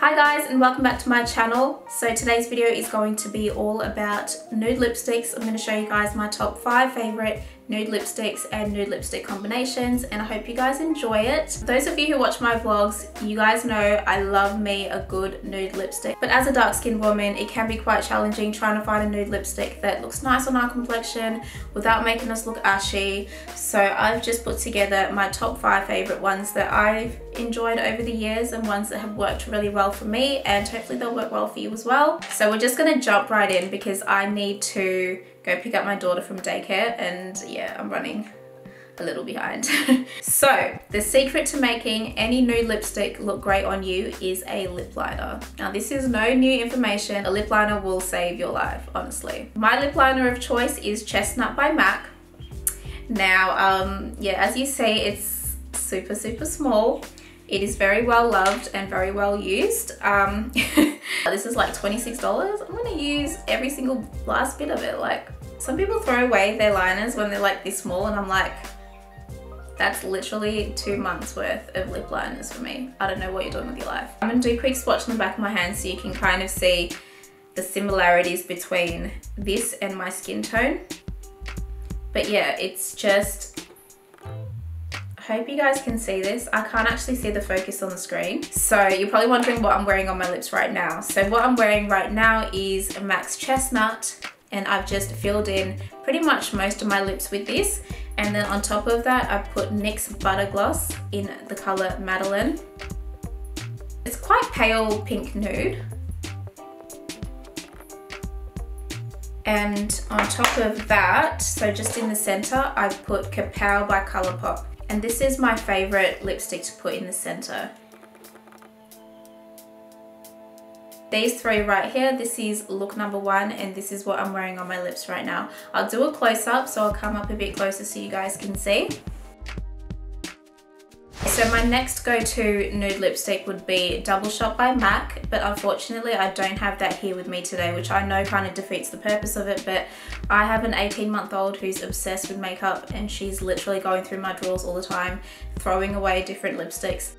Hi guys and welcome back to my channel. So today's video is going to be all about nude lipsticks. I'm going to show you guys my top 5 favourite nude lipsticks and nude lipstick combinations, and I hope you guys enjoy it. Those of you who watch my vlogs, you guys know I love me a good nude lipstick. But as a dark skinned woman, it can be quite challenging trying to find a nude lipstick that looks nice on our complexion without making us look ashy. So I've just put together my top 5 favourite ones that I've enjoyed over the years and ones that have worked really well for me, and hopefully they'll work well for you as well. So we're just gonna jump right in because I need to go pick up my daughter from daycare, and yeah, I'm running a little behind. So the secret to making any nude lipstick look great on you is a lip liner. Now this is no new information. A lip liner will save your life, honestly. My lip liner of choice is Chestnut by MAC. Now yeah, as you see, it's super small. It is very well loved and very well used. This is like $26. I'm gonna use every single last bit of it. Like, some people throw away their liners when they're like this small, and I'm like, that's literally 2 months worth of lip liners for me. I don't know what you're doing with your life. I'm gonna do a quick swatch on the back of my hand so you can kind of see the similarities between this and my skin tone. But yeah, it's just, I hope you guys can see this. I can't actually see the focus on the screen. So you're probably wondering what I'm wearing on my lips right now. So what I'm wearing right now is MAC's Chestnut, and I've just filled in pretty much most of my lips with this. And then on top of that, I put NYX Buttergloss in the color Madeleine. It's quite pale pink nude. And on top of that, so just in the center, I've put Kapow by Colourpop. And this is my favorite lipstick to put in the center. These three right here, this is look number 1, and this is what I'm wearing on my lips right now. I'll do a close up, so I'll come up a bit closer so you guys can see. So my next go-to nude lipstick would be Double Shot by MAC, but unfortunately I don't have that here with me today, which I know kind of defeats the purpose of it, but I have an 18-month-old who's obsessed with makeup, and she's literally going through my drawers all the time, throwing away different lipsticks.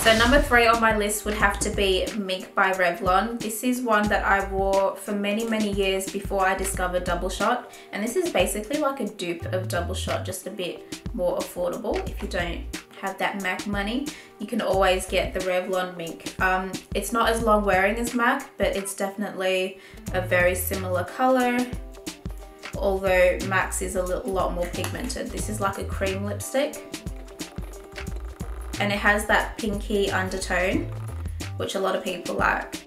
So number 3 on my list would have to be Mink by Revlon. This is one that I wore for many years before I discovered Double Shot. And this is basically like a dupe of Double Shot, just a bit more affordable. If you don't have that MAC money, you can always get the Revlon Mink. It's not as long wearing as MAC, but it's definitely a very similar color. Although MAC's is a lot more pigmented. This is like a cream lipstick, and it has that pinky undertone, which a lot of people like.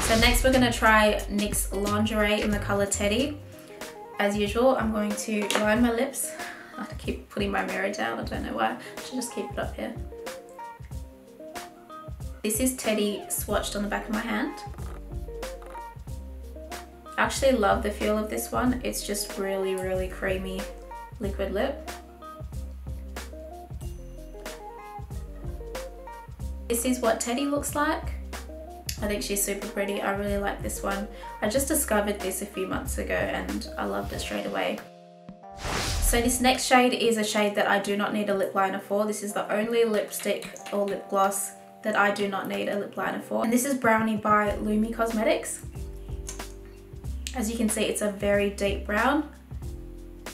So next we're gonna try NYX Lingerie in the color Teddy. As usual, I'm going to line my lips. I keep putting my mirror down, I don't know why. I should just keep it up here. This is Teddy swatched on the back of my hand. I actually love the feel of this one. It's just really creamy liquid lip. This is what Teddy looks like. I think she's super pretty. I really like this one. I just discovered this a few months ago and I loved it straight away. So this next shade is a shade that I do not need a lip liner for. This is the only lipstick or lip gloss that I do not need a lip liner for. And this is Brownie by Lumi Cosmetics. As you can see, it's a very deep brown.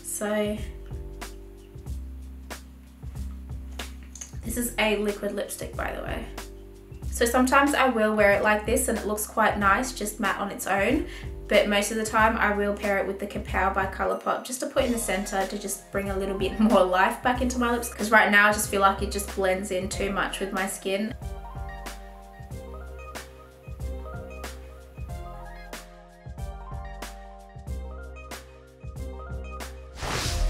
So this is a liquid lipstick, by the way. So sometimes I will wear it like this and it looks quite nice, just matte on its own. But most of the time I will pair it with the Kapow by Colourpop just to put in the center to just bring a little bit more life back into my lips. Because right now I just feel like it just blends in too much with my skin.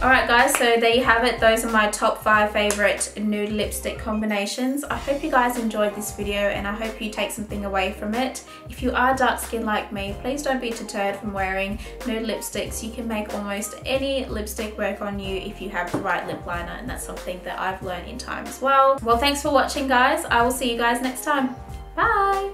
Alright guys, so there you have it. Those are my top 5 favourite nude lipstick combinations. I hope you guys enjoyed this video and I hope you take something away from it. If you are dark skinned like me, please don't be deterred from wearing nude lipsticks. You can make almost any lipstick work on you if you have the right lip liner, and that's something that I've learned in time as well. Well, thanks for watching guys. I will see you guys next time. Bye!